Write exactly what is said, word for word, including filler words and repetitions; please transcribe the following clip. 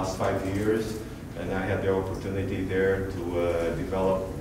last five years, and I had the opportunity there to uh, develop